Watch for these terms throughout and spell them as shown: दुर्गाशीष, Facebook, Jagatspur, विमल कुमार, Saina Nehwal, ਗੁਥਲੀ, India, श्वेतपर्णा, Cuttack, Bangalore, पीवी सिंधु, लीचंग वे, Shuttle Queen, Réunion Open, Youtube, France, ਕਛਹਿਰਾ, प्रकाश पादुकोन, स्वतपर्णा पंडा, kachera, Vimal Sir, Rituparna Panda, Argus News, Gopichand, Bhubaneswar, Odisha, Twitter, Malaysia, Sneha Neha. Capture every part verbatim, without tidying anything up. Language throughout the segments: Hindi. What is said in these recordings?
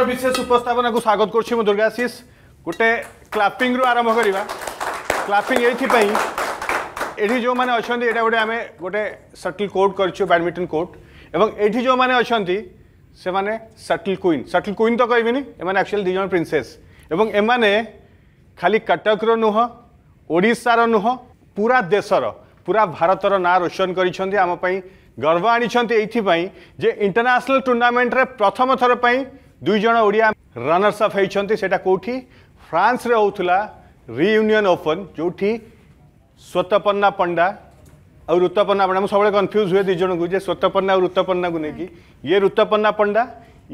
आमर विशेष उपस्थापना को स्वागत करछि म दुर्गाशीष गोटे क्लापिंग रु आरंभ करबा क्लापिंग एथि पई एठी जो माने अछंती एटा गोटे आमे गोटे शटल कोर्ट करछु बैडमिंटन कोर्ट एवं एठी जो माने अछंती से माने शटल क्वीन शटल क्वीन तो कहबिनी एमाने एक्चुअली दिजन प्रिंसेस एवं एमाने खाली कटक रो नुह ओडिसा रो नुह पूरा देशर पूरा भारत रो ना रोशन करिसथि आम पई गर्व आनिछंती एथि पई जे इंटरनेशनल टूर्नामेंट रे प्रथम थर पई दुई जण ओडिया रनर्स अप हेइछंती सेटा कोठी फ्रांस रे होउथला रियूनियन ओपन जोठी स्वतपर्णा पंडा और ऋतुपर्णा पंडा सब कन्फ्यूज हुए दुजन को स्वतपर्णा और ऋतुपर्णा को लेकिन ये ऋतुपर्णा पंडा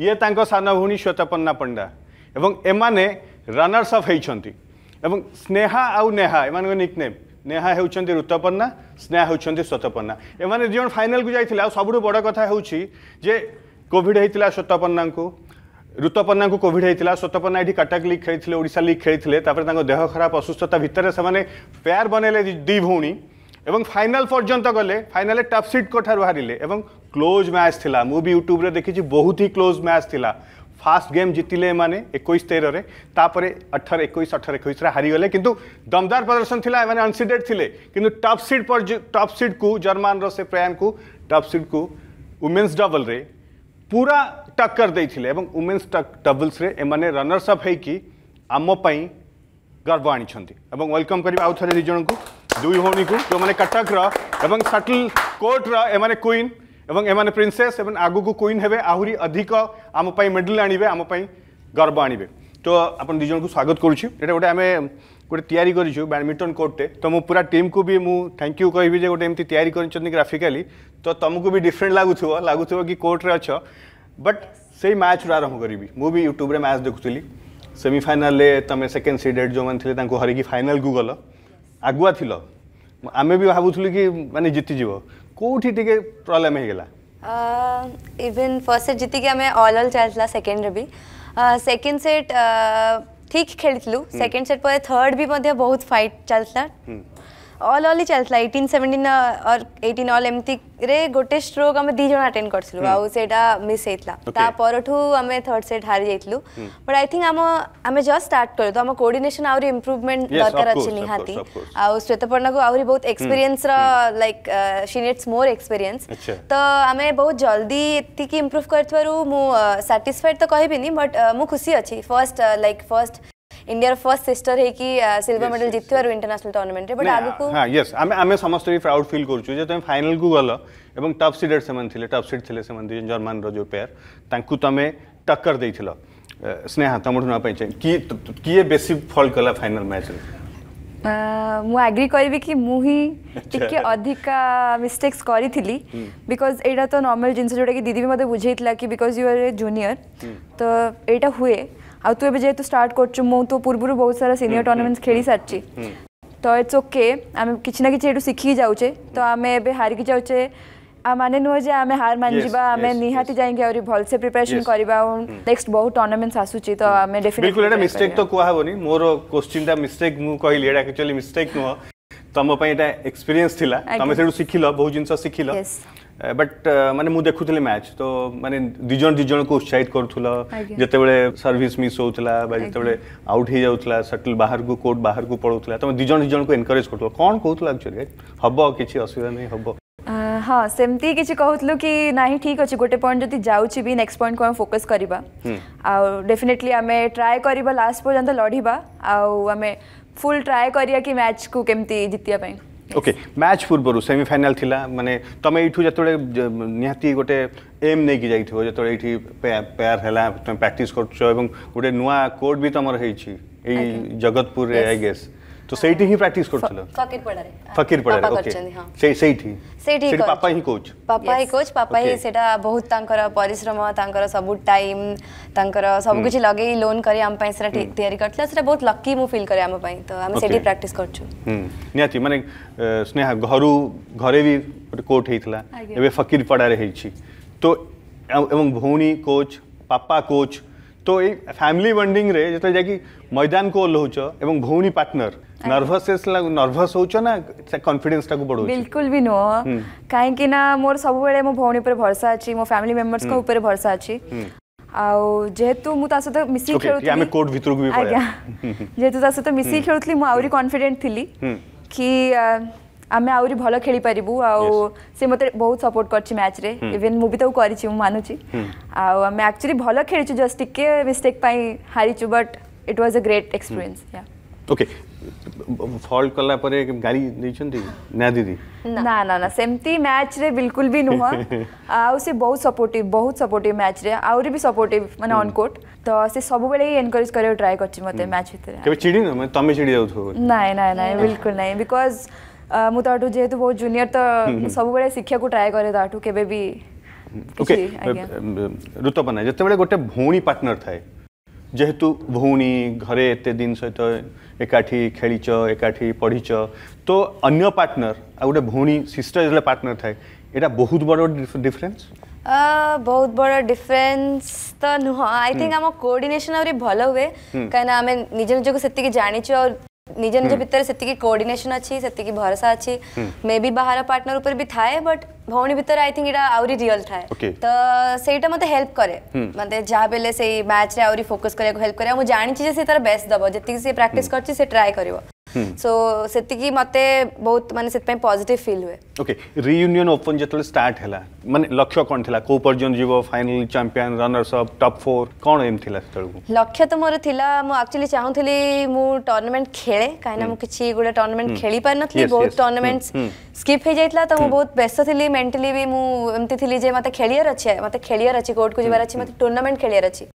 ये तांको सान भौणी स्वतपर्णा पंडा एवं एमाने रनर्स अप हेइछंती एवं स्नेहा आउ नेहा एमान को निकनेम नेहा हेउछंती ऋतुपर्णा स्नेहा हेउछंती स्वतपर्णा एमाने दुजन फाइनल को जाइथिला सबुठु बड़ कथा हेउछि जे कोविड हेइथिला स्वतपर्णा को ऋतुपर्णा को कोविड होता स्वतपर्णा ये कटक लीग खेली ओडिशा लीग खेली देह खराब असुस्थता भितर से पेयर बनैले दी भौणी एवं फाइनल पर्यंत गले फाइनल टॉप सीट को ठार बाहरिले क्लोज मैच थिला मु भी यूट्यूब रे देखिछि बहुत ही क्लोज मैच थिला फास्ट गेम जीतिले माने इक्कीस तेरह रे तापरे अठारह इक्कीस अठारह इक्कीस रे हारि गले किंतु दमदार प्रदर्शन थिला माने अनसीडेड थिले किंतु टॉप सीट पर टॉप सीट को जर्मन रो से प्रयान को टॉप सीट को वुमेन्स डबल रे पूरा टक्कर देथिले एवं वुमेन्स डबल्स रे एमाने रनर्स अप हेकी आम पई गर्व आनिछंती एवं वेलकम करिबा आउ थरे दिजन को दुई भौणी को जो मैंने कटक एवं शटल कोर्ट एमाने क्वीन एवं एमाने प्रिंसेस एवं आगु को क्वीन हेबे आहुरी अधिक आम पई मेडल आनिबे आम पई गर्व आनिबे तो अपन दिजन को स्वागत करूछि एटा गोटे आमे गोटे तयारी करिछु बैडमिंटन कोर्टे तो मो पूरा टीम को भी मु थैंक यू कहबी जे गोटे एमती तयारी करछन ग्राफिकली तो तुमको भी डिफरेंट लागुथुव लागुथुव कि कोर्ट रे अछ बट सेही मैच आरंभ करिबी मु भी यूट्यूब रे मैच देखुथिली सेमीफाइनल तुम सेकेंड सीडेड जो मैंने थे हरिकी फाइनाल को गल आगुआ थी आम भी भावुलु कि माने जीतिज कौटी टे प्रॉब्लम होगा इवेन फर्स्ट सेट जीतिक आम ऑल ऑल चलता सेकेंड रे भी सेकेंड सेट ठीक खेलू सेकेंड सेट पर थर्ड भी बहुत फाइट चलता ऑल ऑल ही चलता एटीन सेवेन्टीन और एटीन ऑल एमती रे गोटे स्ट्रोक आम दीज अटेंड करा मिस होता थर्ड सेट हारी जाइलु बट आई थिंक आम आम जस्ट स्टार्ट करूँ तो आम कोऑर्डिनेशन आउरी इंप्रूवमेंट दरकार अच्छी निहाती आउ श्वेतपर्णा को आउरी बहुत एक्सपीरियंस रो like she needs more experience तो आम बहुत जल्दी एतिक इंप्रूव करथवारु मु सैटिस्फाइड तो कहबिनी बट मु खुशी अच्छी first like first India first sister है कि सिल्वर मेडल जितवार इंटरनेशनल टूर्नामेंट रे बट आगु को हां यस आमे आमे समस्त भी प्राउड फील करछु जे तमे फाइनल को गलो एवं टॉप सीडेड सेमन थिले टॉप सीड थिले सेमन दि जर्मन रो जो पेयर तांकु तमे टक्कर दैथिलो स्नेहा तमठु ना पाइछ की किए बेसी फॉल कला फाइनल मैच रे मु एग्री करबी कि मु ही टिके अधिका मिस्टेक्स करी थिली बिकॉज़ एटा तो नॉर्मल जिंस जोडा कि दीदी भी मते बुझेइतला कि because you are a junior तो एटा हुए आ तू एबे जेतु स्टार्ट करछु मो तो पूर्वरु बहुत सारा सीनियर टूर्नामेंट्स खेली सारची तो इट्स ओके आमे किछना किछ एडू सिखी जाउचे तो आमे एबे हार कि जाउचे आ माने नो जे आमे हार मान जीवा आमे निहाती जाएंगे और भल से प्रिपरेशन करबा नेक्स्ट बहुत टूर्नामेंट्स आसुची तो आमे डेफिनेटली बिल्कुल एटा मिस्टेक तो कोहा होनी मोर क्वेश्चन दा मिस्टेक मु कहली एटा एक्चुअली मिस्टेक नो तम पय एटा एक्सपीरियंस थिला तमे सेडू सिखिलो बहुत जिंस सिखिलो बट माने मु देखुथले मैच तो माने दिजन दिजन को उत्साहित करथुला जते बेले सर्विस मिस होतला बा जते बेले आउट हे जाउतला शटल बाहर को कोर्ट बाहर को पडोतला तो दिजन दिजन को एनकरेज करथुला कोन कहथुला एक्चुअली हबो किछि असुविधा नै हबो हां सेमती किछि कहथुलु कि नाही ठीक अछि गोटे पॉइंट जति जाउछि भी नेक्स्ट पॉइंट को हम फोकस करबा आ डेफिनेटली हमें ट्राई करबा लास्ट पर्यंत लढीबा आ हमें फुल ट्राई करिया कि मैच को केमती जितिया पई ओके मैच पूर्व सेमीफाइनल थिला माने तमे इठु जतोले निहाती गोटे एम नै कि जाइथो जतोले इठी पेयर हैला तमे प्रैक्टिस करछो एवं गोटे नुवा कोड भी तमर हेछि ए जगतपुर रे आई गेस तो सेठी ही प्रैक्टिस करथलो फकीर पडा रे फकीर पडा ओके से सेठी सेठी पापा ही कोच पापा ही कोच पापा ही सेटा बहुत तांकर परिश्रम तांकर सब टाइम तांकर सब कुछ लगे लोन करी हम पई सेरा तैयारी करथला सेरा बहुत लकी मु फील करे हम पई तो हम सेठी प्रैक्टिस करछु हम नियाती माने स्नेहा घरु घरे भी कोट हेथला एबे फकीर पडा रे हेछि तो एवं भौणी कोच पापा कोच तो ए फैमिली बॉन्डिंग रे जते जाकी मैदान को लहुछ एवं भौणी पार्टनर नर्वस नर्वस होचो ना कॉन्फिडेंस टाको बढो बिल्कुल भी नो काहे कि ना मोर सब बेले मो भौणी पर भरोसा अछि मो फैमिली मेंबर्स को ऊपर भरोसा अछि आउ जेहेतु मु ता सते मिसी खेलुथली आमे कोर्ट भितर को भी पड़या जेहेतु ता सते मिसी खेलुथली मु आउरी कॉन्फिडेंट थिली कि आमे आउरी भलो खेली परिबू आउ से मते बहुत सपोर्ट करछि मैच रे इवन मु भी तो करछि मु मानुछि आउ आमे एक्चुअली भलो खेलिछु जस्ट के मिस्टेक पाई हारिछु but it was a great experience या ओके फॉल्ट करला परे गाली दैछन्ती ना दीदी ना ना ना सेमती मैच रे बिल्कुल भी नुह आ से बहुत सपोर्टिव बहुत सपोर्टिव मैच रे आउरी भी सपोर्टिव माने ऑन कोर्ट तो से सब बेले एनकरेज करे ट्राई करछि मते मैच भीतर के चिडी न मैं तमे चिडी जाउथो ना ना ना बिल्कुल नहीं बिकॉज़ मु ताटू जेतु बहुत जूनियर तो सब बेले शिक्षा को ट्राई करे ताटू केबे भी ओके ऋतुपर्णा जते बेले गोटे भौणी पार्टनर थाए जेहेतु भौणी घरे एते दिन सहित एकाठी खेलीच एकाठी पढ़ीच तो अन्य पार्टनर आ गोटे भौणी सिस्टर जले पार्टनर थाए एटा बहुत बड़ डिफरेंस आ बहुत बड़ डिफरेंस तो नुह आई थिंक हम कोऑर्डिनेशन और भलो हुए काना हम निज निज को सेति के जानिच और निज निज भीतर सेति के कोऑर्डिनेशन अछि सेति के भरोसा अछि मे बी बाहर पार्टनर ऊपर भी थाए बट भौणी भीतर आई थिंक एटा आउरी रियल थाए okay. तो सेटा मते हेल्प करे मते जा बेले से मैच रे आउरी फोकस करे को हेल्प करे हम जानि छी जे से तार बेस्ट दबो जति से प्रैक्टिस करछि से ट्राई करबो सो सेति की मते बहुत माने सेत पे पॉजिटिव फील हुए ओके रियूनियन ओपन जतले स्टार्ट हला माने लक्ष्य कोन थिला को परजन जीवो final champion runners up top चार कोन एम थिला तळगु लक्ष्य तो मोर थिला मु एक्चुअली चाहुथिली मु टूर्नामेंट खेले काइना मु किछि गुडा टूर्नामेंट खेली पर नथली बहुत टूर्नामेंट्स स्किप हे जाइतला तो मु बहुत व्यस्त थिली मेंटली भी मु एमती थिली जे मते खेलियर अछि मते खेलियर अछि कोर्ट को जेबार अछि मते टूर्नामेंट खेलियर अछि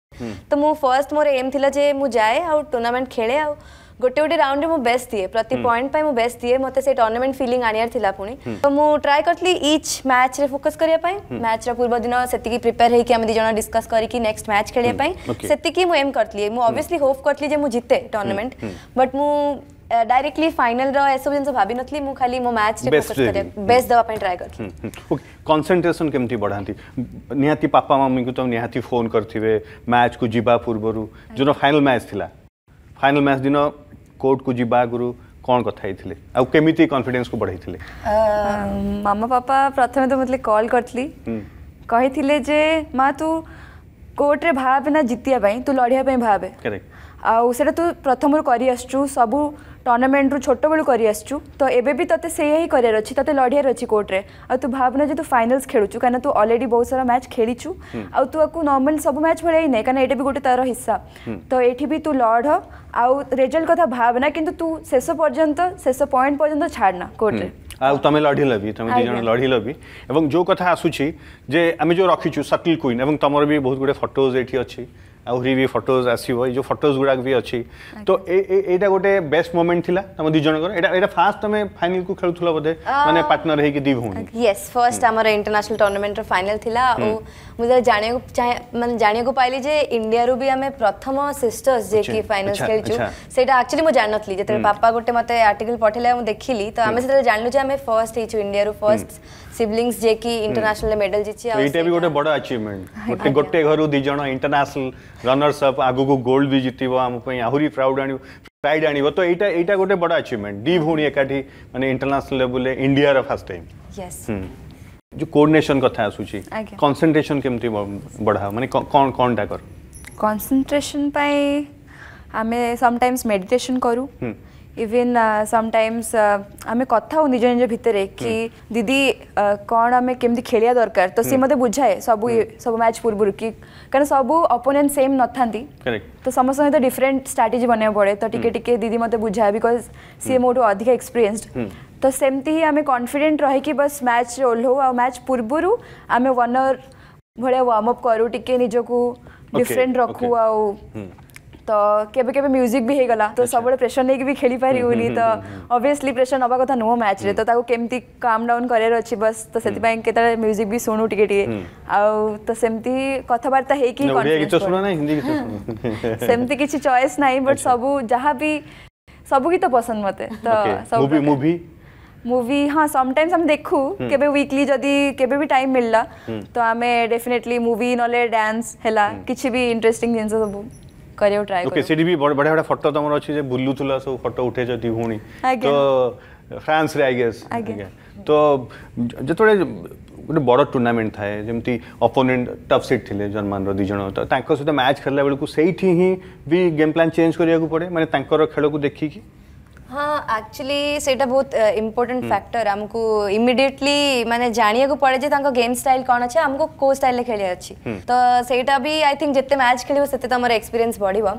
तो मु फर्स्ट मोर एम थिला जे मु जाए आउ टूर्नामेंट खेले आउ गोटे गोटे राउंड में बेस्ट दिए प्रति पॉइंट पे मु बेस्ट दिए मते से टूर्नामेंट फीलिंग आनियर थिला पुनी तो मु ट्राई करथली ईच मैच रे फोकस करिया पई मैच रा पूर्व दिन सेति की प्रिपेयर हे कि हम दि जना डिस्कस करी कि नेक्स्ट मैच खेलिया पई सेति की मु एम करथली मु ऑब्वियसली होप करथली जे मु जीते टूर्नामेंट बट मु डायरेक्टली फाइनल रा एसो जन से भाबी नथली मु खाली मु मैच रे फोकस करे बेस्ट दवा पई ट्राई करथली ओके कंसंट्रेशन केमती बढ़ांती निहाती पापा मम्मी को तो निहाती फोन करथिबे मैच को जीबा पूर्वरु जनो फाइनल मैच थिला फाइनल मैच दिनो कोर्ट को जीबा गुरु कोन कथा आइथिले आ केमिति कॉन्फिडेंस को बढ़ाइथिले मामा पापा प्रथमे तो मतलब कॉल करथली कहिथिले जे मा तू कोर्ट रे भाबे ना जितिया पई तू लढिया पई भाबे करेक्ट आ सेटा तू प्रथम रु करि आछू सब टूर्नामेंट रु छोट बेलू करि आछू तो एबे भी तते सेय ही करियर अछि तते लढिया रछि कोर्ट रे आ तू भाबना जे तू फाइनल्स खेलुछु काना तू ऑलरेडी बहुत सारा मैच खेलिछु आ तू आकु नॉर्मल सब मैच भले ही नै काना एटा भी गोटे तारो हिस्सा तो एठी भी तू लढ आ रिजल्ट कथा भाबना किंतु तू शेष पर्यंत शेष पॉइंट पर्यंत छाडना कोर्ट रे आ तमे लढी लबी तमे जे जण लढी लबी एवं जो कथा आसु छी जे आमी जो रखिछु शटल क्वीन एवं तमर भी बहुत गोटे फोटोज एठी अछि आउरी भी फोटोज आसीबो जो फोटोज गुडा भी अछि तो एटा गोटे बेस्ट मोमेंट थिला हम दि जन कर एटा एटा फास्ट तमे फाइनल को खेलथुला बदे माने पार्टनर हे कि दि भोनी यस फर्स्ट हमर इंटरनेशनल टूर्नामेंट रो फाइनल थिला ओ मुदा जाने को माने जाने को पाइली जे इंडिया रो भी हमें प्रथम सिस्टर्स जे कि फाइनल खेलछु सेटा एक्चुअली मो जाननथली जेते पापा गोटे मते आर्टिकल पठेला हम देखिली तो हमें सेटा जानलु जे हमें फर्स्ट हेछु इंडिया रो फर्स्ट सिब्लिंग्स जे कि इंटरनेशनल मेडल जीछि आ एटा भी गोटे बड़ अचीवमेंट गोटे गोटे घरो दि जन इंटरनेशनल रनर्स अप आगु को गोल्ड भी जीतिबो हम पई आहुरी प्राउड आनी प्राइड आनीबो तो एटा एटा गोटे बड़ा अचीवमेंट दी भोणी एकाठी माने इंटरनेशनल लेवल ले इंडिया रा फर्स्ट टाइम यस जो कोऑर्डिनेशन कथा आसुची कंसंट्रेशन केमती बढा माने कोन कोन टा कर कंसंट्रेशन पई हमें सम टाइम्स मेडिटेशन करू इवन सम टाइम्स हमें कथा हो निज निज भितरे कि दीदी कोन हमें केमती खेलिया दरकार तो से मते बुझाए सब सब मैच पूर्व कि कारण सब ओपोनेंट सेम न थांती करेक्ट तो समस्त तो डिफरेंट स्ट्रेटजी बने पड़े तो टिके टिके दीदी मते बुझा बिकॉज सी मोटो अधिक एक्सपीरियंस्ड तो सेमती ही आम कॉन्फिडेंट रहे कि बस मैच ओल्हो आ मैच पूर्व आम वन आवर भाया वार्म अप करूँ टिके निजको डिफरेंट रखू आ तो केबे केबे म्यूजिक भी हे गला तो सब प्रेशर नै भी खेली पारि होली तो ऑब्वियसली प्रेशर नबा कथा नो मैच रे तो ताको केमती काम डाउन करे रछि बस तो सेति पय केता म्यूजिक भी सुनु टिके टिके आ तो सेमती कथा वार्ता हे कि ओडिया गीत सुना नै हिंदी गीत सेमती किछि चॉइस नै बट सब जहां भी सब गीत पसंद मते तो सब मूवी मूवी मूवी हां सम टाइम्स हम देखू केबे वीकली जदी केबे भी टाइम मिलला तो हमें डेफिनेटली मूवी नले डांस हेला किछि भी इंटरेस्टिंग जिंस सब करियो ट्राई करो ओके सिडी भी बड़ा बड़ा फोटो तमरो अछि जे बुल्लू तुला सब फोटो उठे जदी भोनी तो फ्रांस रे आई गेस तो जतोळे गोटे बड़ टूर्नामेंट थाए जमती अपोनेंट टफ सीट थिले जर्मन रो दिजण तो तांको सहित मैच खेलला बेलकु सेठी ही भी गेम प्लान चेंज करिया को पड़े माने तांकर खेल को देखि कि हाँ एक्चुअली सेटा बहुत इम्पोर्टेंट फैक्टर आमको इमिडिएटली माने जानिया को पड़े जे तांको गेम स्टाइल कोन अछि आमको को स्टाइल ले खेले अछि तो सेटा भी आई थिंक जत्ते मैच खेलिबो सते त हमर एक्सपीरियंस बढ़िबो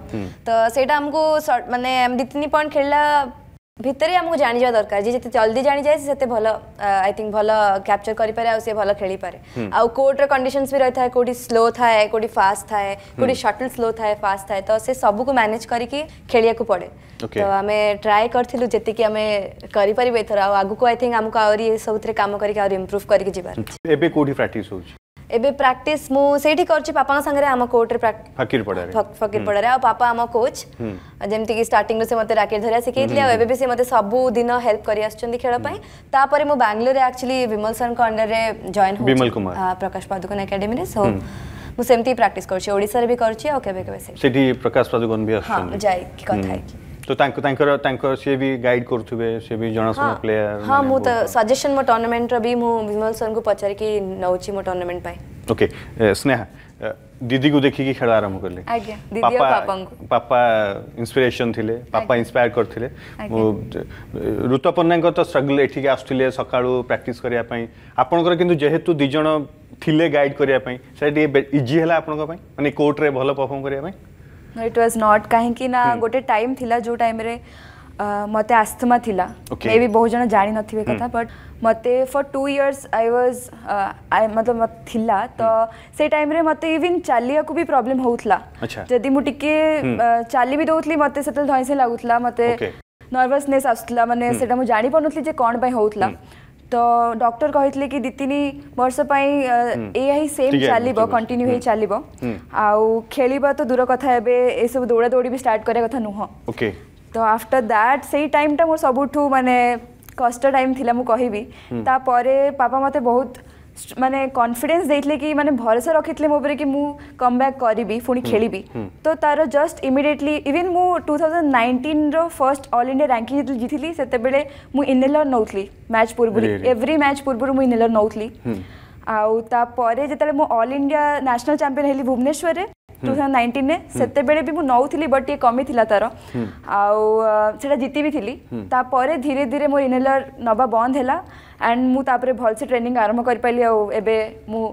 तो सेटा हमको माने हम दि तीन पॉइंट खेलला भितरे हमको जानि जा दरकार जे जत्ते जल्दी जानि जाय सेते भलो आई थिंक भलो कैप्चर करि पारे आ से भलो खेली पारे आ कोर्ट रे कंडीशंस भी रहथाय कोडी स्लो थाय कोडी फास्ट थाय कोडी शटल स्लो थाय फास्ट थाय तो से सब को मैनेज करि के खेलिया को पड़े तो हमें ट्राई करथिलु जत्ते कि हमें करि पारि बेथर आ आगु को आई थिंक हमको आरी सबथरे काम करि के आरी इंप्रूव करि के जिबार एबे कोडी प्रैक्टिस होउछ एबे प्रैक्टिस मु सेठी करछि पापा संग रे हम कोर्ट रे फकीर पडा रे फकीर पडा रे आ पापा हम कोच जेमति कि स्टार्टिंग रो से मते राकेट धरिया सिखैतले आ एबे भी से मते सबु दिन हेल्प करि आछछन खेल पय ता परे मु बैंगलोर रे एक्चुअली विमल सर को अंडर रे जॉइन हो विमल कुमार प्रकाश पादुकोन एकेडमी रे सो मु सेमति प्रैक्टिस करछि ओडिसा रे भी करछि आ केबे केबे सेठी प्रकाश पादुकोन भी आछछन हां जाय की कथा है तो तांको तांको तांको से भी गाइड करथुबे से भी जणासुना प्लेयर हां मु त सजेशन मो टूर्नामेंट रे भी मु विमल सर को पचार की नउची मो टूर्नामेंट पाए ओके स्नेहा दीदी को देखि की खेल आरंभ करले आज्ञा दीदी और पापा को पापा इंस्पिरेशन थिले पापा इंस्पायर करथिले मु ऋतुपर्णा को तो स्ट्रगल एठी के आस्थिले सकाळू प्रैक्टिस करिया पई आपनकर किंतु जेहेतु दिजण थिले गाइड करिया पई सेडी इजी हला आपनकर पई माने कोर्ट रे भलो परफॉर्म करिया पई इट वाज नॉट काहे कि ना गोटे टाइम थिला जो टाइम रे मते आस्थमा थिला मे भी बहुत जन जानि नथिबे कथा बट मते for two years I was I मतलब मत थिला तो से टाइम रे मते इवन चालिया को भी प्रॉब्लम होउथला जदी मु टिके चाली भी दोउथली मते सेतल धई से लागुथला मते नर्वसनेस आस्थला माने सेटा मु जानि पनथली जे कोन पय होउथला तो डॉक्टर कहितले कि दितिनी वर्ष पई एही सेम चालिबो कंटिन्यू हे चालिबो आउ खेलिबा तो दूर कथा एबे ए सब दौड़ा दौड़ी भी स्टार्ट करे कथा नहो ओके तो आफ्टर दैट सेही टाइम टा मोर सबुठू माने कष्ट टाइम थिला मु कहिबी ता पारे पापा मते बहुत माने कॉन्फिडेंस देइतले कि माने भरोसा रखितले मो बरे कि मु कमबैक करिबी फुनी खेलिबी तो तारो जस्ट इमीडिएटली इवन मु टू थाउजेंड नाइंटीन रो फर्स्ट ऑल इंडिया रैंकिंग जिथिली सेते बेले मु इनेलर नउथली मैच पूर्वरी एवरी मैच पूर्वरी मु इनेलर नउथली आउ ता पारे जेतले मु ऑल इंडिया नेशनल चैंपियन हेली भुवनेश्वर रे टू थाउजेंड नाइंटीन ने सेते बेले भी मु नउथली बट ये कमी थिला तारो आउ सेटा जिति भी थिली ता पारे धीरे-धीरे मोर इनेलर नबा बंद हैला एंड मु ता परे भलसे ट्रेनिंग आरंभ कर पाइली आ एबे मु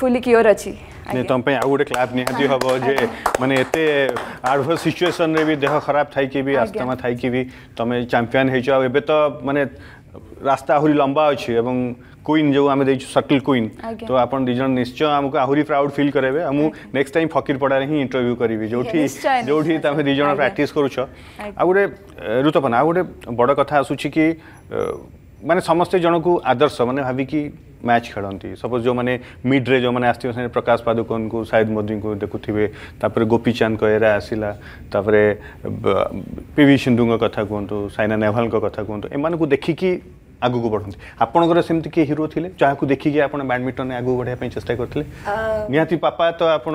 फुली क्योर अछि ने तम पे आ गोटे क्लास निहाती हबो जे माने एते एडवर्स सिचुएशन रे भी देह खराब थाई कि भी आस्थमा थाई कि भी तमे चैंपियन हे जाओ एबे तो माने रास्ता आहुरी लंबा अछि एवं क्वीन जो आमे देइ शटल क्वीन तो आपण दिजन निश्चय हमको आहुरी प्राउड फील करेबे हमु नेक्स्ट टाइम फकीर पडा रे ही इंटरव्यू करिवि जोठी जोठी तमे दिजन प्रैक्टिस करूछ आ गोटे ऋतुपर्णा आ गोटे बड कथा आसुछि कि माने समस्त जन को आदर्श माने भावी कि मैच खेलती सपोज जो माने मिड रे जो माने आस्थियो प्रकाश पादुकोन को शायद मोदी को देखुथिबे तापर गोपीचंद को एरा आसिला तापर पीवी सिंधु को कथा कोंतो साइना नेहवाल को कथा कोंतो ए माने को देखि कि आगु को बढ़थि आपन को सेमति के हीरो थिले चाहा को देखि कि आपन बैडमिंटन आगु बढ़िया पे चेष्टा करथिले निहाती पापा तो आपन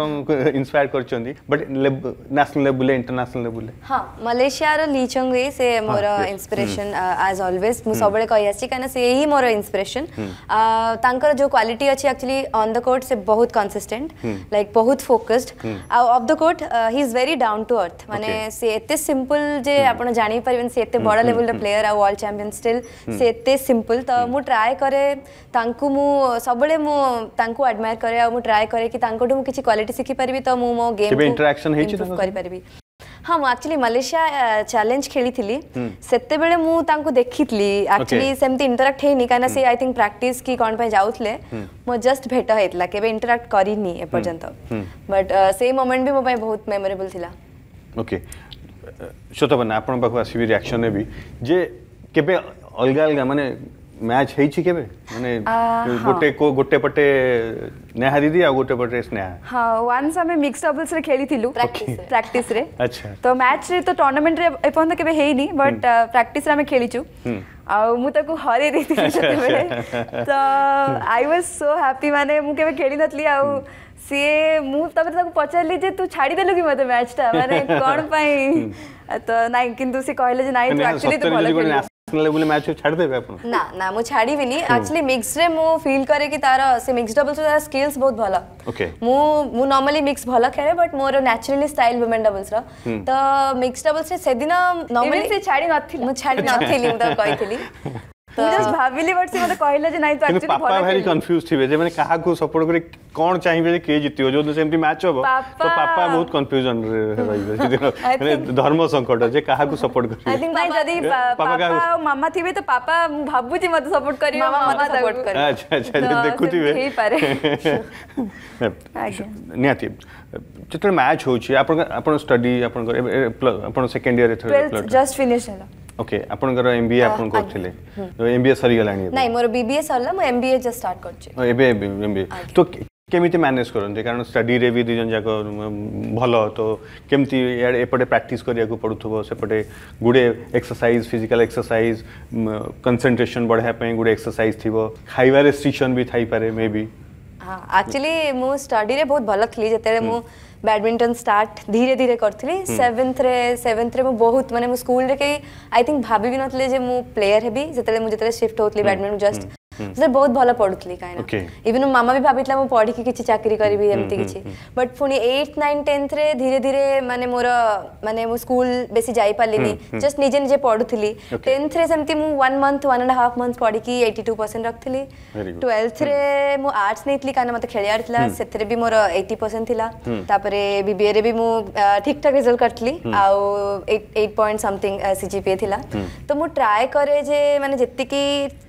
इंस्पायर करचंदी but national level international level हां मलेशिया रो लीचंग वे से मोर इंस्पिरेशन एज ऑलवेज मु सबले कहि आछि काना से ही मोर इंस्पिरेशन तांकर जो क्वालिटी अछि एक्चुअली ऑन द कोर्ट से बहुत कंसिस्टेंट लाइक बहुत फोकस्ड आ off the court he is very down to earth माने से एते सिंपल जे आपन जानि परबेन से एते बडा लेवल रे प्लेयर आ वर्ल्ड चैंपियन स्टिल से सिंपल तो मु ट्राई करे तांकु मु सबले मु तांकु एडमायर करे आ मु ट्राई करे कि तांकोठु मु किछि क्वालिटी सिखि परबी तो मु मो गेम इंटरेक्शन हेछि तो करि परबी हां मु एक्चुअली मलेशिया चैलेंज खेली थिली सेते बेले मु तांकु देखितली एक्चुअली सेमति इंटरेक्ट हेनी काना से आई थिंक प्रैक्टिस की कोन पे जाउतले मो जस्ट भेट हेतला केबे इंटरेक्ट करिनी ए पर्यंत बट सेम मोमेंट भी मो पे बहुत मेमोरेबल थिला ओके शतबन आपण पाखु आसी रिएक्शन ने भी जे केबे अलगा अलगा माने मैच हेई छि केबे माने गोटे को गोटे पटे नेहा दीदी आ गोटे पटे स्नेहा हां वन्स हमें मिक्स डबल्स रे खेली थिलु प्रैक्टिस प्रैक्टिस रे अच्छा तो मैच रे तो टूर्नामेंट रे एपन तो केबे हेई नी बट प्रैक्टिस रे हमें खेली छु आ मु ताको हरे रे थी तो आई वाज सो हैप्पी माने मु केबे खेली नथली आ से मु तबे ताको पचारली जे तू छाडी देलु कि मते मैच ता माने कोन पई तो नाही किंतु से कहले जे नाही तो एक्चुअली तो भलो बोले मैच को छाड़ देबे अपन ना ना मु छाड़ी भी नहीं एक्चुअली मिक्स रे मु फील करे कि तारा से मिक्स डबल से तारा स्किल्स बहुत भला ओके मु मु नॉर्मली मिक्स भला खेले but more naturally style women doubles रा तो मिक्स डबल से सेदिन नॉर्मली से छाड़ी नथिल मु छाड़ी नथिल मु तो कहितली तो जस्ट भाबिली बट से मते कहिला जे नाही तो एक्चुअली भला पापा वेरी कंफ्यूज थिबे जे माने काहा को सपोर्ट करे कोन चाहिबे जे के जितियो जो सेमती मैच होबो तो पापा बहुत कंफ्यूजन रे धर्म संकट जे काहा को सपोर्ट करे आई थिंक भाई जदी पापा मामा थिबे तो पापा भाबु जी मते सपोर्ट करियो मामा मते सपोर्ट करियो अच्छा अच्छा देखुथिबे ठीक पारे न्याति जतले मैच होची आपण आपण स्टडी आपण आपण सेकंड इयर रे जस्ट फिनिश हला ओके आपण कर एमबीए आपण करथिले तो एमबीए सरी गलानी नाही मोर बीबीए सरला मो एमबीए जस्ट स्टार्ट करछे ओ एबे एमबीए तो केमिति मैनेज करनते कारण स्टडी रे भी रिजन जाको भलो तो केमिति एपटे प्रैक्टिस करिया को पडुथबो सेपटे गुडे एक्सरसाइज फिजिकल एक्सरसाइज कंसंट्रेशन बढ़ाया पे गुडे एक्सरसाइज थिबो खाइवा रेस्ट्रिक्शन भी थाई पारे मे बी हां एक्चुअली मो स्टडी रे बहुत भलो खली जते मो बैडमिंटन स्टार्ट धीरे धीरे करथिली सेवन्थ रे सेवन्थ रे मो बहुत माने मो स्कूल रे के आई थिंक भाभी भी नथले जे मो प्लेयर हेबी जतले मो जतले शिफ्ट होतली बैडमिंटन जस्ट जतले बहुत भला पडुतली कायना इवन मामा भी भाबितला मो पढी के किछि चाकरी करबी एमती किछि बट फुनी eight nine tenth रे धीरे धीरे माने मोर माने मो स्कूल बेसी जाई पालेनी जस्ट निजे निजे पडुतली tenth रे सेमती मो one month one and a half month पढी के eighty-two percent रखथली twelfth रे मो आर्ट्स नेतली काना मते खेलियार थिला सेतरे भी मोर eighty percent थिला तापरे बीबीए रे भी मो ठीक ठाक रिजल्ट करथली आ eight point something सीजीपीए थिला तो मो ट्राई करे जे माने जत्ती की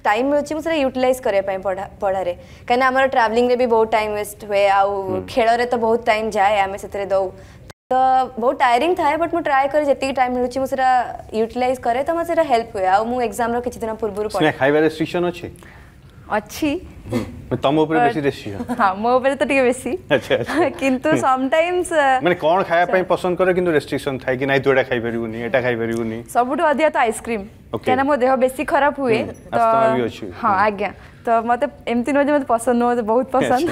टाइम मिलछि मो से यूटिलाइज करे पई पढा पढा रे कने हमर ट्रैवलिंग रे भी बहुत टाइम वेस्ट होए आ खेल रे तो बहुत टाइम जाए हमें सेतरे दो तो बहुत टायरिंग थाए बट मु ट्राई करे जति टाइम मिलुची मु सेरा यूटिलाइज करे त म सेरा हेल्प होए आ मु एग्जाम रो किछि दिन पूर्व पढ स्ने खाइबा रेस्ट्रिक्शन अछि अछि तम ऊपर बेसी रेस्ट्रिक्शन हां मो ऊपर तो ठीक बेसी अच्छा किंतु सम टाइम्स माने कोन खाया पई पसंद करे किंतु रेस्ट्रिक्शन थाए कि नाही तोडा खाइ परिबुनी एटा खाइ परिबुनी सबुट अधिया तो आइसक्रीम केना मो देह बेसी खराब हुए तो हां आज्ञा तो मते एमती न जे मते पसंद न बहुत पसंद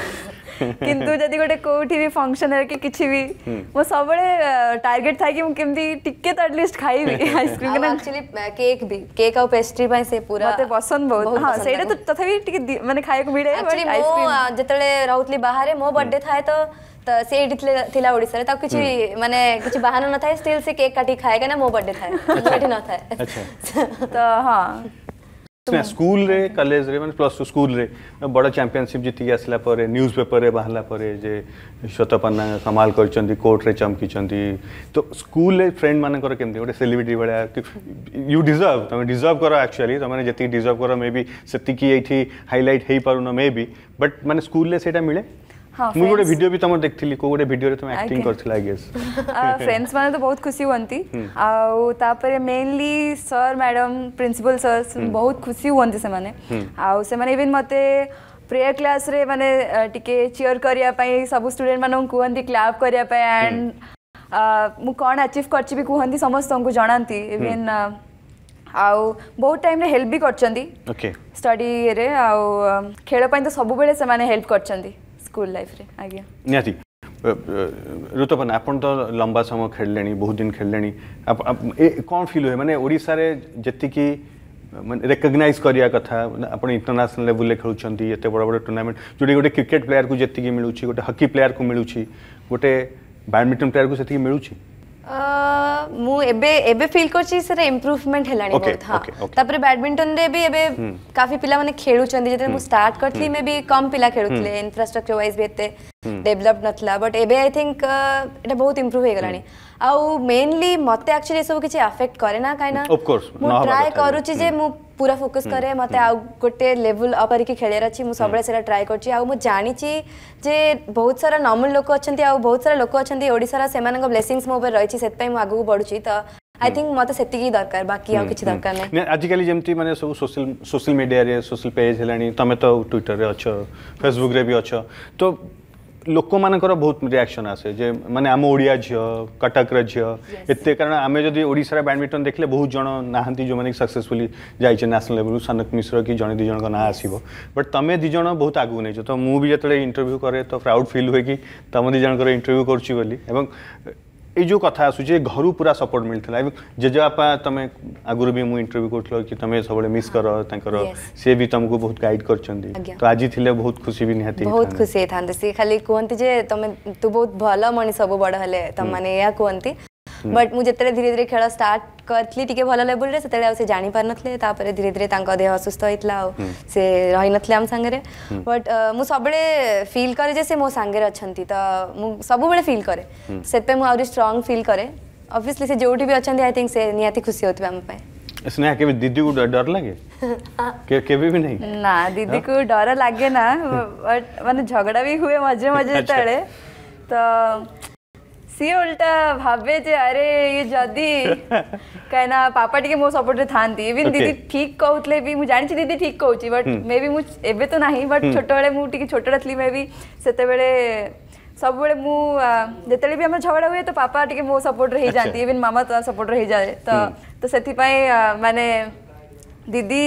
किंतु जदी गोटे कोठी भी फंक्शन रे के किछि भी मो सबले टारगेट था कि मु केमती टिके तो एटलीस्ट खाइबी आइसक्रीम केना एक्चुअली केक भी केक आ पेस्ट्री पई से पूरा मते पसंद बहुत हां सेटा तो तथापि टिके माने खाए को भिड़े बट आइसक्रीम मो जतले रहउतली बाहर मो बर्थडे थाए तो से थिला ओडिसा रे त किछि माने किछि बहाना न थाए स्टिल से केक काटी खाए केना मो बर्थडे थाए बर्थडे न थाए अच्छा तो हां स्ने स्कूल रे कॉलेज रे माने प्लस टू स्कूल रे बड़ा चैंपियनशिप जीति के आसला पर न्यूज़ पेपर रे बाहला पर जे शतपन्ना कमाल करचंती कोर्ट रे चमकीचंती तो स्कूल रे फ्रेंड माने कर केमते ओटे सेलिब्रिटी बडा यू डिजर्व तमे डिजर्व करो एक्चुअली तमे जति डिजर्व करो मे बी सेति की एठी हाईलाइट हे पारुना मे बी बट माने स्कूल रे सेटा मिले हां मु गोटे वीडियो भी तुम देखथिली को गोटे वीडियो रे तुम एक्टिंग करथिला आई गेस फ्रेंड्स माने तो बहुत खुशी होंती आ तापर mainly sir madam principal sir बहुत खुशी होंती से माने आ से माने इवन मते प्रेयर क्लास रे माने टिके चीयर करिया पई सब स्टूडेंट मानन कोहंती क्लैप करिया पई एंड मु कोन अचीव करछि भी कोहंती समस्त को जानंती इवन आ बहुत टाइम रे हेल्प भी करचंदी ओके स्टडी रे आ खेल पई तो सब बेले से माने हेल्प करचंदी स्कूल लाइफ रे आ गया नियाती ऋतुपर्णा आपण तो लंबा समय खेललेनी बहुत दिन खेललेनी कोन फील होय माने ओडिसा रे जति की माने रिकॉग्नाइज करिया कथा आपण इंटरनेशनल लेवल ले खेलुचंती एते बड़ बड़ टूर्नामेंट जोडी गोटे क्रिकेट प्लेयर को जति की मिलुची गोटे हॉकी प्लेयर को मिलुची गोटे बैडमिंटन प्लेयर को जति की मिलुची मु एबे एबे फील करछि सर इंप्रूवमेंट हेलानी बहुत हां तापर बैडमिंटन रे भी एबे काफी पिला माने खेलु चंदी जते मु स्टार्ट करथली मे भी कम पिला खेलुतले इंफ्रास्ट्रक्चर वाइज भी एते डेवलप नथला बट एबे आई थिंक एटा बहुत इंप्रूव हे गलानी आ मेनली मते एक्चुअली सब किछि अफेक्ट करे ना काइना ऑफ कोर्स मु ट्राई करूछि जे मु पूरा फोकस करे मते आ गोटे लेवल अप करके खेलेर अछि मु सबले सेरा ट्राई करछि आ मु जानि छि जे बहुत सारा नॉर्मल लोक अछंती आ बहुत सारा लोक अछंती ओडिसा रा सेमान को ब्लेसिंग्स मो ऊपर रहै छि सेत पई मु आगु बढ़ु छि त आई थिंक मते सेति की दरकार बाकी आ किछि दरकार नै आजकल जेमती माने सब सोशल सोशल मीडिया रे सोशल पेज हेलानी तमे तो ट्विटर रे अछो फेसबुक रे भी अछो तो लोक मानकर बहुत रिएक्शन आसे जे माने आम ओडिया झियो कटक रे झियो एते कारण आमे जदी ओडिसा रे बैडमिंटन देखले बहुत जण नाहंती जो माने सक्सेसफुली जायचे नेशनल लेवल सनक मिश्र की जण दि जण का ना आसीबो बट तमे दि जण बहुत आगु नै छ तो मु भी जतले इंटरव्यू करे तो प्राउड फील होय कि तमे दि जण कर इंटरव्यू करछि बोली एवं ये जो कथा आसूचे घर पूरा सपोर्ट मिलता जेजेबापा तुम आगुरी भी मुझे इंटरव्यू कर कि तुम सब मिस कर सी भी तुमको बहुत गाइड कर तो आज थी बहुत खुशी भी निहाती बहुत खुशी था सी खाली कहते तुम तू बहुत भल मनीष सब बड़ हेले तुम मैंने या कहती बट मुझे धीरे धीरे खेल स्टार्ट करी टी भल लेवल से से जानी पार नथले तापर धीरे धीरे देह असुस्थ होता से रही नथले आम सांगे बट मु सब फील करे जे से मो सांगे अच्छा तो मु सब फील करे से मु आउरी स्ट्रांग फील करे ऑब्वियसली से जो भी अच्छा आई थिंक से निहाती खुशी होती आम स्नेहा के दीदी को डर लगे के के भी नहीं ना दीदी को डर लगे ना बट माने झगड़ा भी हुए मजे मजे तळे तो सी उल्टा भावे जे अरे ये जदी कहना पापा टिके मो सपोर्ट रे थांती इवन दीदी ठीक कहउतले भी मु जानि छी दीदी ठीक कहउची बट मे भी मु एबे तो नाही बट छोटो बेले मु टिके छोटड़थली मे भी सेते बेले सब बेले मु जेतेले भी हमर झगड़ा होय तो पापा टिके मो सपोर्ट रे ही जाती इवन मामा तो सपोर्ट रे ही जाय तो तो सेति पय माने दीदी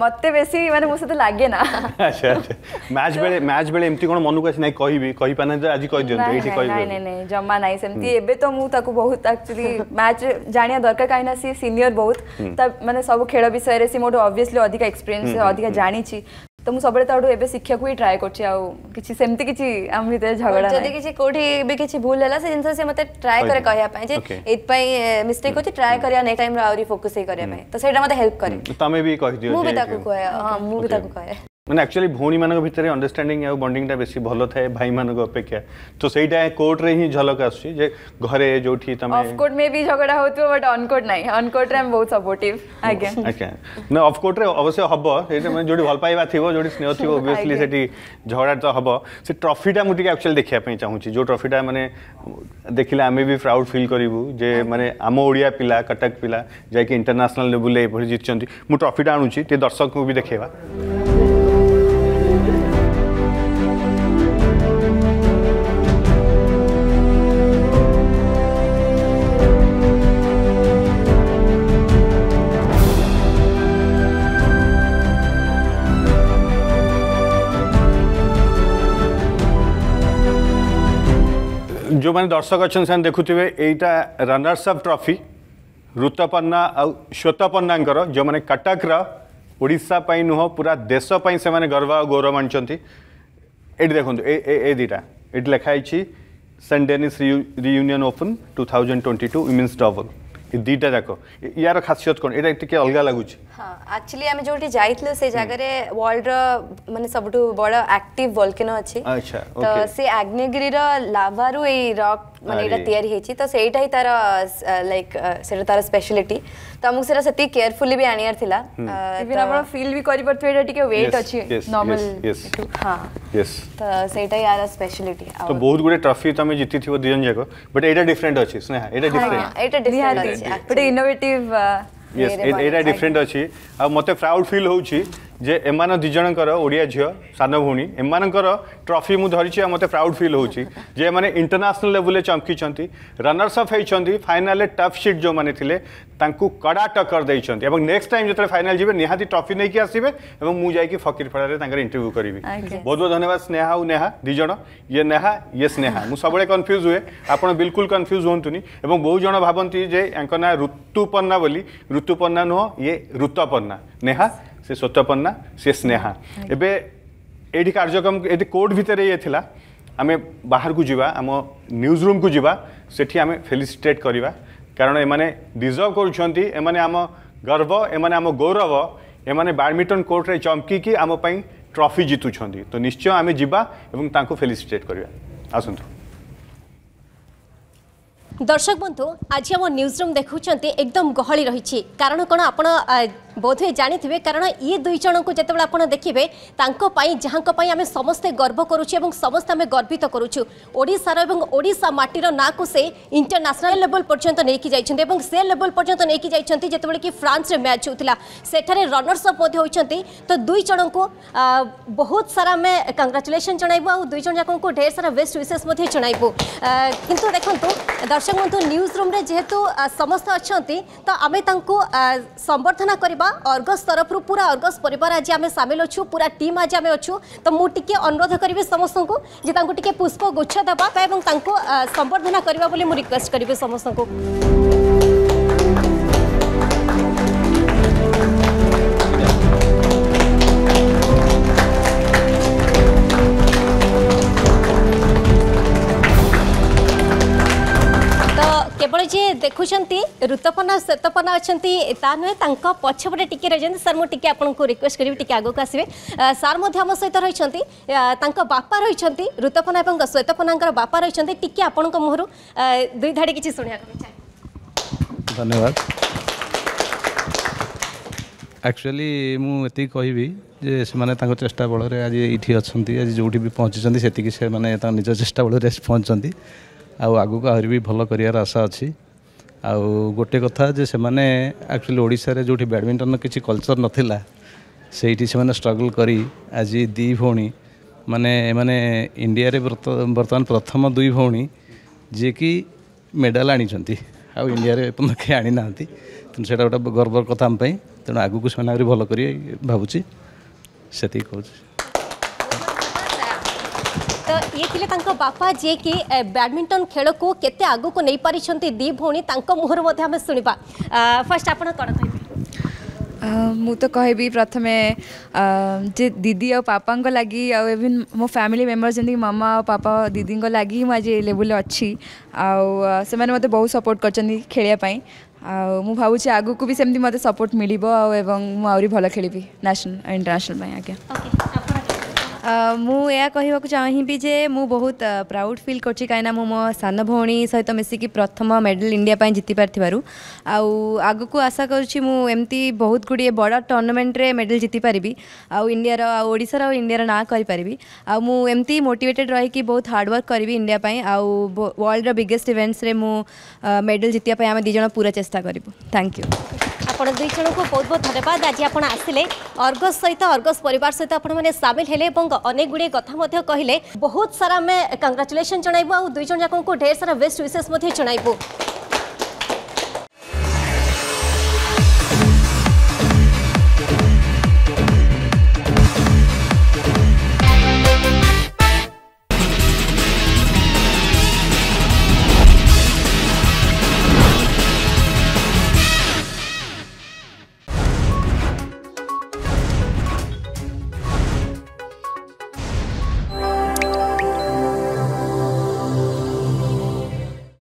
मते बेसी माने मो सते लागे ना अच्छा अच्छा मैच बेले मैच बेले एम्ति कोन मनु कसी नै कहिबी कहि पाना आज कहि दियौ एठी कहि नै नै नै जम्मा नै सेमति एबे तो मु ताकू बहुत एक्चुअली मैच जानिया दरकार काइना सी सीनियर बहुत त माने सब खेल विषय रे सी मोटो ऑब्वियसली अधिक एक्सपीरियंस अधिक जानि छी तो मु सबले ताडू एबे शिक्षा कोई ट्राई करछि आ किछि सेमति किछि हम भीतर झगड़ा जदी किछि कोठी बे किछि भूल हला से जिनसे से मते ट्राई करे कहया पय जे एत पय मिस्टेक होछि ट्राई करया नेक्स्ट टाइम रा आउरी फोकस हे करया पय तो सेटा मते हेल्प करे तमे भी कहि दियो मु भी ताकू कहया हां मु भी ताकू कहया माने एक्चुअली भौणी मानक भीतर अंडरस्टैंडिंग आ बॉन्डिंग ता बेसी भलो थाए भाई मानक अपेक्षा तो सेटा कोर्ट रे ही झलक आछि जे घरे जोठी तमे ऑफ कोर्ट में भी झगड़ा होतो बट ऑन कोर्ट नाही ऑन कोर्ट रे हम बहुत सपोर्टिव आगे ओके ना ऑफ कोर्ट रे अवश्य हबो सेटा माने जोडी भल पाइबा थिबो जोडी स्नेह थिबो ऑब्वियसली सेठी झगड़ा तो हबो से ट्रॉफी ता मुटिके एक्चुअली देखिया पई चाहूची जो ट्रॉफी ता माने देखिला हमें भी प्राउड फील करिवु जे माने आम ओडिया पिला कटक पिला जे कि इंटरनेशनल लेवल ले भरि जितचंती मु ट्रॉफी ता आणुची ते दर्शक को भी देखेबा जो मैंने दर्शक अच्छे से देखुए यहीटा रनर्स अप ट्रॉफी ऋतुपर्णा आउ श्वेतपर्णा जो मैंने कटक ओडिशा पर नुह पूरा देश से गर्व आ गौरव आनी देखो ए दीटा ये लिखाई Saint Denis Reunion Open two thousand twenty two women's double दीटा जाक यार खासियत कौन ये अलग लगुच एक्चुअली आम जो जाइए से जगार वर्ल्ड माने सब बड़ एक्टिव वोल्केनो अच्छी अच्छा तो सी आग्नेयगिरी लावा रु रॉक माने या तो सहीटा ही तार लाइक से तार स्पेशलिटी तो आमको से केयरफुली भी आनियार थिला आप फील भी करेंगे वेट अच्छी नॉर्मल हाँ तो सहीटा यार स्पेशलिटी तो बहुत गुड ट्रॉफी तुम जीती थी दीजन जाक बट एटा डिफरेंट अच्छी स्नेहा एटा डिफरेंट एटा डिफरेंट बट इनोवेटिव यस एटा डिफरेंट अच्छी आ मते प्राउड फील होउची जे एमान दिजणकर ओडिया झियो सान भूणी एमानकर ट्रॉफी मु धरिची मते प्राउड फील होउची जे माने इंटरनेशनल लेवल चमकी चंती रनर्स अप हेइचंती फाइनल टफ सीट जो माने थिले तांकू कड़ा टक्कर दैचंती एवं नेक्स्ट टाइम जतरे फाइनल जिबे निहाती ट्रॉफी नै कि आसीबे एवं मु जाय कि फकीर फड़ा रे तांकर इंटरव्यू करिवि बहुत बहुत धन्यवाद स्नेहा उ नेहा दिजण ये नेहा ये स्नेहा मु सबळे कंफ्यूज हुए आपण बिल्कुल कंफ्यूज होंतुनी एवं बहु जण भाबंती जे यांकना ऋतुपर्णा बोली ऋतुपर्णा नो ये ऋतुपर्णा नेहा से श्वेतपर्णा से स्नेहा एबे एठी कार्यक्रम एठी कोर्ट भितर ये थिला आमे बाहर को जीवा आम न्यूज रूम को जीवा सेठी आमे फेलिसिटेट करवा कारण एमाने डिजर्व करूछंती एमाने आम गर्व एमाने आम गौरव एमाने बैडमिंटन कोर्ट रे चमकी की आम पई ट्रॉफी जीतुछंती तो निश्चय आमे जीवा एवं तांको फेलिसिटेट करवा आसंतु दर्शक बंधु आज हम न्यूज रूम देखुंत एकदम गहली रही कारण कौन आप बोधे जानी कारण ये दुई जन को जिते आप देखिए जहाँ आम समस्ते गर्व करुँ समस्त आम गर्वित करुँ ओडिशार और ओडिशा माटीर ना को से इंटरनेशनल लेवल पर्यंत लेकिन जाइए से लेवल पर्यंत लेकिन जाइए जितेबाला कि फ्रांस रे मैच होता सेठारे रनर्स अप होती तो दुई जन को बहुत सारा आम कंग्राचुलेसन जनइबू आ दुई जन जाक ढेर सारा बेस्ट विशेष जनइबू कितु देखूँ दर्शक बंधु न्यूज रूम रे जेहेतु समस्त अच्छा तो आम संबर्धना करवा अर्गस तरफ पूरा अर्गस परिवार आज आम सामिल अच्छु पूरा टीम आज आम अच्छु तो मुझे अनुरोध करी समस्त को जे पुष्प गुच्छ देवाई संबर्धना करने मुझे रिक्वेस्ट करी समस्त को केवल जी देखुंती ऋतुपर्णा श्वेतपर्णा अच्छा ता नुहे पछपटे टी रही सर मुझे आपको रिक्वेस्ट करी आगे आसवे सार आम सहित रही बापा रही ऋतुपर्णा और श्वेतपर्णा बापा रही टी आपण मुहर दुई धाड़ी किसी शुणा धन्यवाद एक्चुअली मुझे कहबी जे से चेष्टा बल आज ये अच्छा आज जो भी पहुँची से निज चेषा बल पहुँचती आउ आगु को आहरी भी भल कर आशा अच्छी आउ गोटे कथा जे से माने एक्चुअली ओडिशा रे जोठी बैडमिंटन किसी कल्चर नथिला सेठी से माने स्ट्रगल करी आज दी भौणी माने माने इंडिया रे वर्तमान प्रथम दुई भौणी जे कि मेडल आनी चंती आउ इंडिया रे अपन के आनी नांती त सेटा गोटा गर्व कथा हम पई त आगु को माने भल करी भाबुची सेती कहू तो ये थिले तांको बापा जे कि बैडमिंटन खेल को केते आगु को नहीं पारी छंती दी भौणी तांको मुहर मध्ये हमें सुनिबा फर्स्ट आपण कोन कहबे मु तो कहबी प्रथमे जे दीदी और पापा को लागी और इवन मो फैमिली मेंबर्स जंदी मामा और पापा दीदी को लागी म जे लेवल अछि आ से माने मते बहुत सपोर्ट करछनी खेलिया पई आ मु भाबुची आगु को भी सेमदी मते सपोर्ट मिलिबो आ एवं मु आउरी भलो खेलिबी नेशनल इंटरनेशनल में आके ओके मु या कहवाक चाहबी जे मु बहुत प्राउड फील करछि काइना मु मो सान भौणी सहित मिसिकी प्रथम मेडल इंडिया पय जिति पारथिबारु आउ आगु को आशा करछि मु एम्ति बहुत गुडी बड़ा टूर्नामेंट रे मेडल जिति पारिबी आउ इंडिया रो आउ ओडिसा रो इंडिया रो ना करि पारिबी आउ मु एम्ति मोटिवेटेड रही कि बहुत हार्ड वर्क करबी इंडिया पय आउ वर्ल्ड रो बिगेस्ट इवेंट्स रे मु मेडल जितिया पय हम दिजण पूरा चेष्टा करिवु थैंक यू आपण दुई जन को बहुत बहुत धन्यवाद आज आप आसिले अर्गस सहित अर्गस परिवार सहित आपने सामिल हेले अनेक गुड़े कथा कहले बहुत सारा आम कंग्राचुलेसन जनइबू दुई जन जाक ढेर सारा बेस्ट विशेष जनइबू।